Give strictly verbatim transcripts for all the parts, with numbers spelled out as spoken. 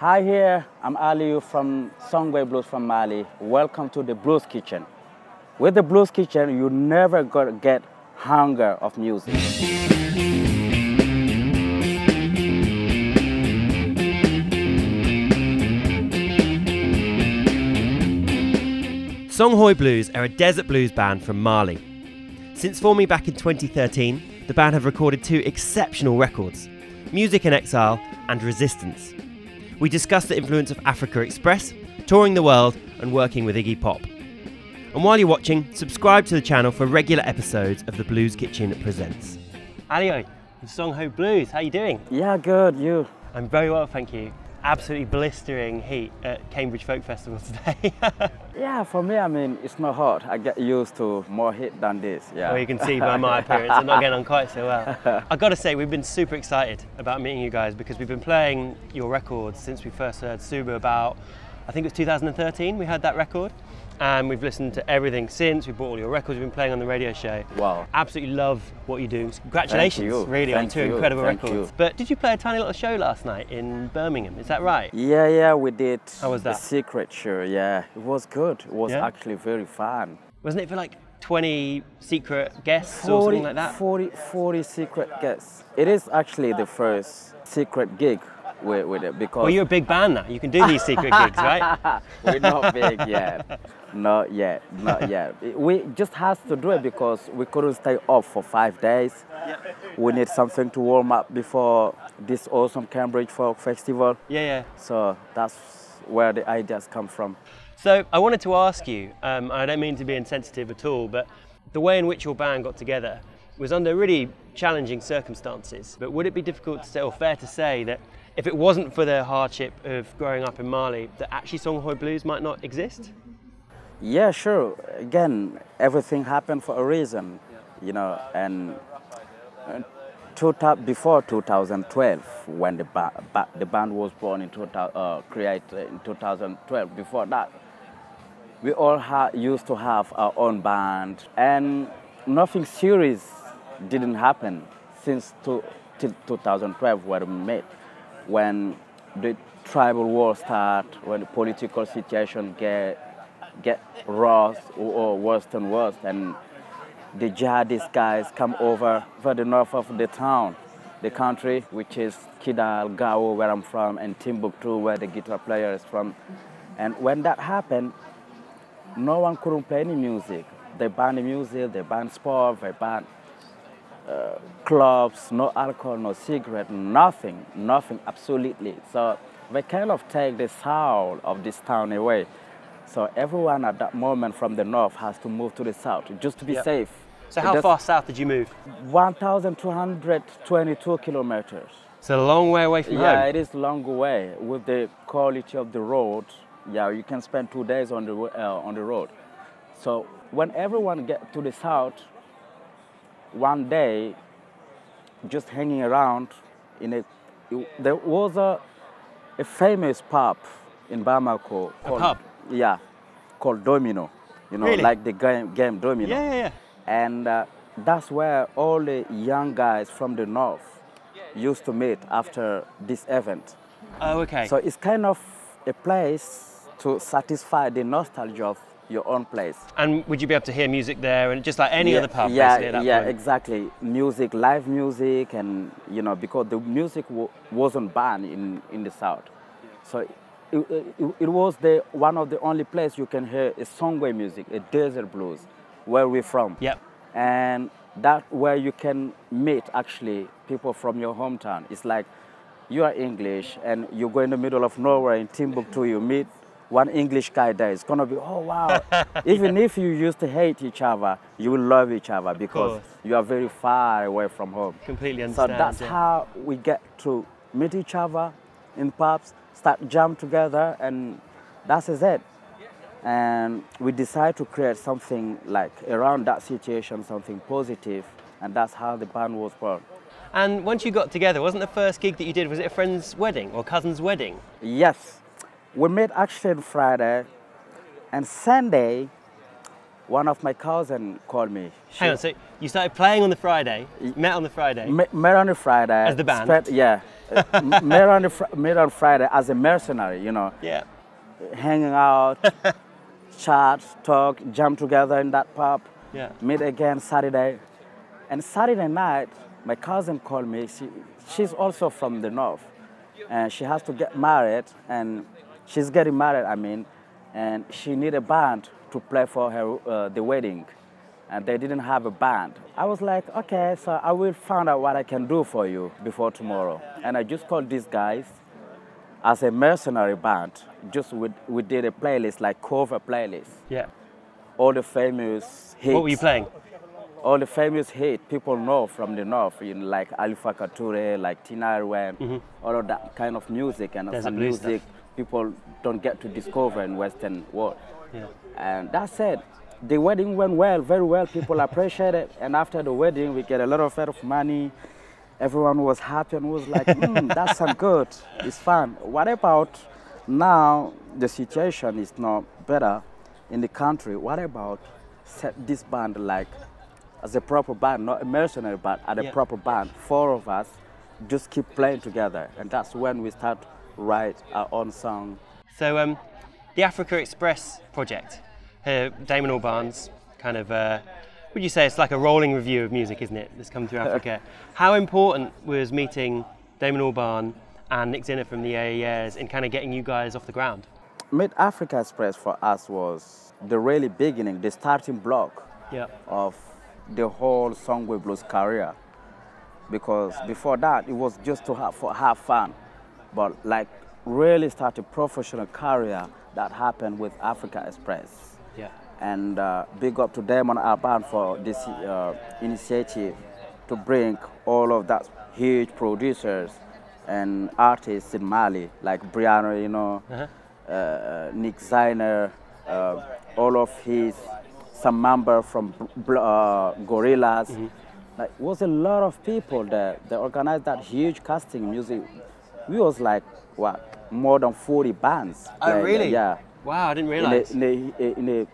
Hi here, I'm Ali from Songhoy Blues from Mali. Welcome to the Blues Kitchen. With the Blues Kitchen, you never gonna get hunger of music. Songhoy Blues are a desert blues band from Mali. Since forming back in twenty thirteen, the band have recorded two exceptional records, Music in Exile and Resistance. We discussed the influence of Africa Express, touring the world and working with Iggy Pop. And while you're watching, subscribe to the channel for regular episodes of The Blues Kitchen Presents. Alioy, from Songhoy Blues, how are you doing? Yeah, good, you? I'm very well, thank you. Absolutely blistering heat at Cambridge Folk Festival today. Yeah, for me, I mean, it's not hot. I get used to more heat than this, yeah. Well, you can see by my appearance, I'm not getting on quite so well. I've got to say, we've been super excited about meeting you guys because we've been playing your records since we first heard Soubour about, I think it was two thousand thirteen, we heard that record. And we've listened to everything since. We bought all your records. We've been playing on the radio show. Wow. Absolutely love what you do. Congratulations, you. really, Thank on two you. incredible Thank records. You. But did you play a tiny little show last night in Birmingham? Is that right? Yeah, yeah, we did. How was that? The secret show, yeah. It was good. It was yeah? actually very fun. Wasn't it for like twenty secret guests forty, or something like that? forty, forty secret guests. It is actually the first secret gig. With, with it because well, you're a big band now. You can do these secret gigs, right? We're not big yet. Not yet. Not yet. We just had to do it because we couldn't stay off for five days. Yep. We need something to warm up before this awesome Cambridge Folk Festival. Yeah, yeah. So that's where the ideas come from. So I wanted to ask you, um, I don't mean to be insensitive at all, but the way in which your band got together was under really challenging circumstances. But would it be difficult to say, or fair to say, that if it wasn't for the hardship of growing up in Mali, that actually Songhoy Blues might not exist? Yeah, sure. Again, everything happened for a reason, you know. And two, before two thousand twelve, when the, ba ba the band was born in two thousand, uh, created in two thousand twelve, before that, we all ha used to have our own band, and nothing serious didn't happen since to, till two thousand twelve, where we met. When the tribal war starts, when the political situation get get worse or worse and worse, and the jihadist guys come over for the north of the town, the country, which is Kidal, Gao, where I'm from, and Timbuktu, where the guitar player is from. And when that happened, no one couldn't play any music. They banned the music, they banned sport, they banned Uh, clubs, no alcohol, no cigarette, nothing, nothing, absolutely. So they kind of take the soul of this town away. So everyone at that moment from the north has to move to the south just to be yep. safe. So how That's far south did you move? one thousand two hundred twenty-two kilometers. It's a long way away from yeah, home. Yeah, it is a long way. With the quality of the road, yeah, you can spend two days on the, uh, on the road. So when everyone gets to the south, one day, just hanging around, in a, there was a, a famous pub in Bamako. A called, pub? Yeah, called Domino, you know, really? like the game, game Domino. Yeah, yeah, yeah. And uh, that's where all the young guys from the north used to meet after this event. Oh, okay. So it's kind of a place to satisfy the nostalgia of your own place. And would you be able to hear music there, and just like any yeah, other pub? Yeah, at that yeah, point? exactly. Music, live music, and you know, because the music w wasn't banned in, in the south. So it, it, it was the one of the only place you can hear a Songhoy music, a desert blues, where we're from. Yep. And that's where you can meet actually people from your hometown. It's like you are English and you go in the middle of nowhere in Timbuktu, you meet one English guy there, it's gonna be, oh wow. Even yeah. if you used to hate each other, you will love each other because you are very far away from home. Completely understand. So that's yeah. how we get to meet each other in pubs, start jam together, and that's it. And we decide to create something like around that situation, something positive, and that's how the band was born. And once you got together, wasn't the first gig that you did, was it a friend's wedding or cousin's wedding? Yes. We met actually on Friday, and Sunday one of my cousins called me. She, Hang on, so you started playing on the Friday, met on the Friday? Met on the Friday. As the band? Spread, yeah. met, on the, met on Friday as a mercenary, you know. Yeah. Hanging out, chat, talk, jam together in that pub. Yeah. Meet again Saturday. And Saturday night, my cousin called me. She, she's also from the north. And she has to get married, and she's getting married, I mean. And she needed a band to play for her uh, the wedding, and they didn't have a band. I was like, okay, so I will find out what I can do for you before tomorrow. And I just called these guys as a mercenary band. Just we, we did a playlist, like cover playlist. Yeah. All the famous hits. What were you playing? All the famous hits people know from the north, you know, like Ali Farka Touré, like Tinariwen, mm-hmm. all of that kind of music and some music stuff people don't get to discover in Western world. Yeah. And that's it. The wedding went well, very well. People appreciate it. And after the wedding, we get a lot of, lot of money. Everyone was happy and was like, mm, that's some good. It's fun. What about now the situation is not better in the country? What about set this band like as a proper band, not a mercenary band, as a yeah. proper band? Four of us just keep playing together. And that's when we start write our own song. So um, the Africa Express project, uh, Damon Albarn's kind of, uh, would you say it's like a rolling review of music, isn't it, that's come through Africa. How important was meeting Damon Albarn and Nick Zinner from the A E S in kind of getting you guys off the ground? Mid Africa Express for us was the really beginning, the starting block yep. of the whole Songhoy Blues career. Because before that, it was just to have, for, have fun. But like really start a professional career that happened with Africa Express. Yeah. And uh, big up to Damon Albarn for this uh, initiative to bring all of that huge producers and artists in Mali, like Briano, you know, uh-huh. uh, Nick Zinner, uh, all of his, some member from uh, Gorillaz. Mm-hmm. Like, it was a lot of people there. They organized that huge casting music. We was like, what, more than forty bands. Oh, like, really? Yeah. Wow, I didn't realize. In, a, in, a, in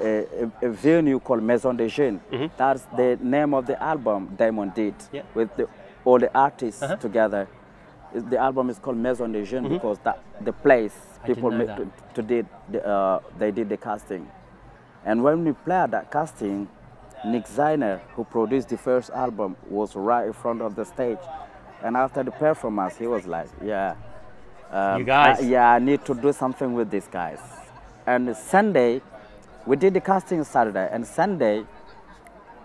a, a, a venue called Maison des Jeunes. Mm-hmm. That's the name of the album Damon did yeah. with the, all the artists uh-huh. together. The album is called Maison des Jeunes mm-hmm. because that the place people made to, to did the, uh, they did the casting. And when we played that casting, Nick Zinner, who produced the first album, was right in front of the stage. And after the performance, he was like, yeah, um, you guys. I, yeah, I need to do something with these guys. And Sunday, we did the casting Saturday, and Sunday,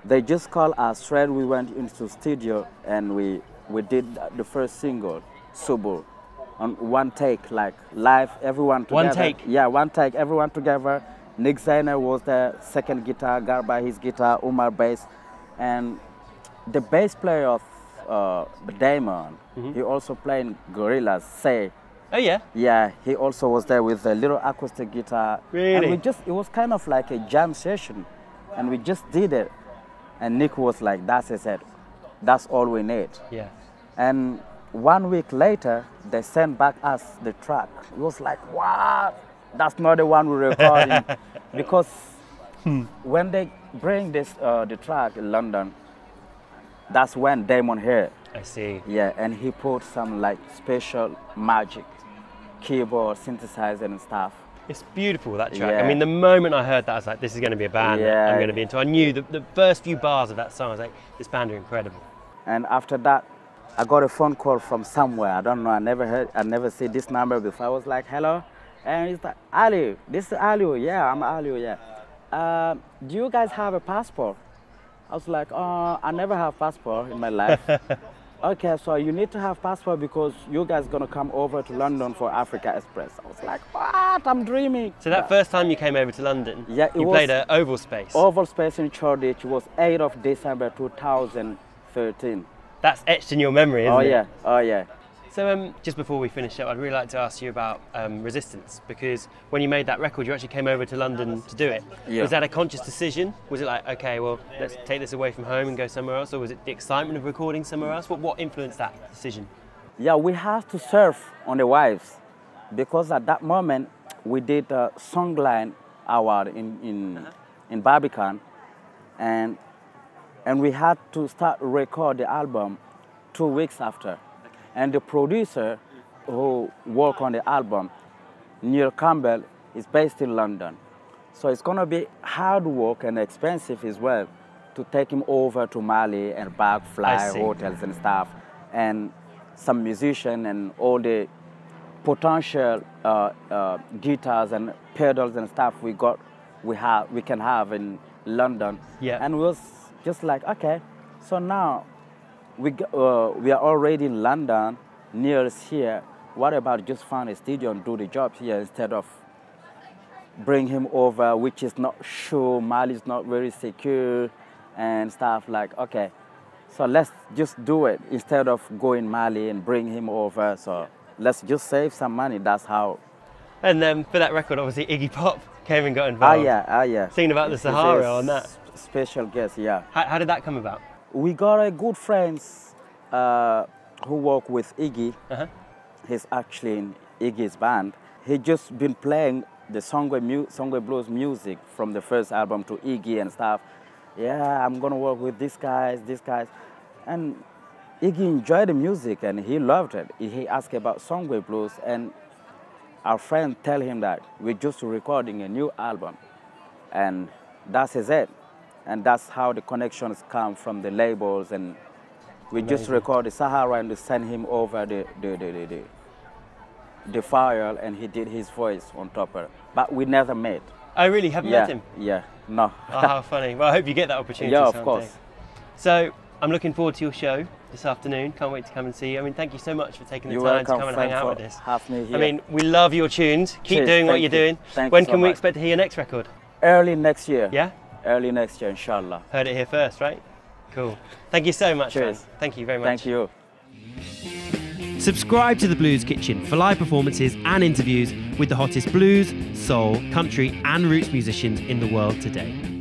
they just called us straight. We went into the studio and we, we did the first single, Soubour, on one take, like live, everyone together. One take? Yeah, one take, everyone together. Nick Zinner was the second guitar, Garba his guitar, Umar bass, and the bass player of Uh, Damon, mm-hmm. he also played Gorillaz, Say. Oh yeah? Yeah, he also was there with a little acoustic guitar. Really? And we just, it was kind of like a jam session, and we just did it. And Nick was like, that's it, that's all we need. Yeah. And one week later, they sent back us the track. It was like, wow, that's not the one we're recording. Because hmm. when they bring this, uh, the track in London, that's when Damon here. I see. Yeah, and he put some like special magic, keyboard, synthesizer and stuff. It's beautiful, that track. Yeah. I mean, the moment I heard that, I was like, this is going to be a band yeah. I'm going to be into. I knew the, the first few bars of that song, I was like, this band are incredible. And after that, I got a phone call from somewhere. I don't know, I never heard, I never see this number before. I was like, hello? And he's like, Ali, this is Ali. Yeah, I'm Ali, yeah. Uh, do you guys have a passport? I was like, oh, I never have passport in my life. Okay, so you need to have passport because you guys are going to come over to London for Africa Express. I was like, what? I'm dreaming. So that yeah. first time you came over to London, yeah, you played at Oval Space. Oval Space in Shoreditch was eighth of December two thousand thirteen. That's etched in your memory, isn't it? Oh, yeah. It? Oh, yeah. So um, just before we finish up, I'd really like to ask you about um, Resistance, because when you made that record, you actually came over to London to do it. Yeah. Was that a conscious decision? Was it like, okay, well, let's take this away from home and go somewhere else? Or was it the excitement of recording somewhere else? What, what influenced that decision? Yeah, we have to surf on the waves, because at that moment, we did a Songline Award in, in, in Barbican, and and we had to start record the album two weeks after. And the producer who worked on the album, Neil Campbell, is based in London. So it's gonna be hard work and expensive as well to take him over to Mali and back, fly, hotels and stuff, and some musician and all the potential uh, uh, guitars and pedals and stuff we got, we have, we can have in London. Yeah. And we was just like, okay, so now we uh, we are already in London, Neil is here. What about just find a studio and do the job here instead of bring him over, which is not sure, Mali is not very secure and stuff like, okay, so let's just do it instead of going Mali and bring him over. So yeah, let's just save some money, that's how. And then for that record, obviously Iggy Pop came and got involved. Ah yeah, ah yeah. Singing about the Sahara on that. Special guest, yeah. How, how did that come about? We got a good friends uh, who work with Iggy. Uh-huh. He's actually in Iggy's band. He just been playing the Songhoy mu Songhoy Blues music from the first album to Iggy and stuff. Yeah, I'm gonna work with these guys, these guys. And Iggy enjoyed the music and he loved it. He asked about Songhoy Blues and our friend tell him that we're just recording a new album. And that's it. And that's how the connections come from the labels. And we Amazing. Just record the Sahara and we send him over the, the, the, the, the the file, and he did his voice on top of it. But we never met. I really haven't yeah, met him? Yeah, no. Oh, how funny. Well, I hope you get that opportunity Yeah, someday. Of course. So, I'm looking forward to your show this afternoon. Can't wait to come and see you. I mean, thank you so much for taking the You're time welcome, to come and hang out with us. Have me here. I mean, we love your tunes. Cheers. Keep doing thank what you're doing. You. Thank when you so can we much. Expect to hear your next record? Early next year. Yeah? Early next year, inshallah. Heard it here first, right? Cool. Thank you so much, Cheers. Man. Thank you very much. Thank you. Subscribe to The Blues Kitchen for live performances and interviews with the hottest blues, soul, country and roots musicians in the world today.